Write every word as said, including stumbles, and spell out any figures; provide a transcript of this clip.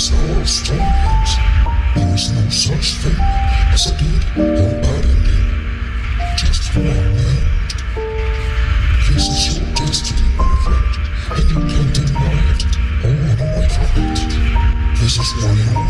as the oral story is, there is no such thing as a good or a bad ending, just the wrong end. This is your destiny, my friend, and you can't deny it or run away from it. This is why you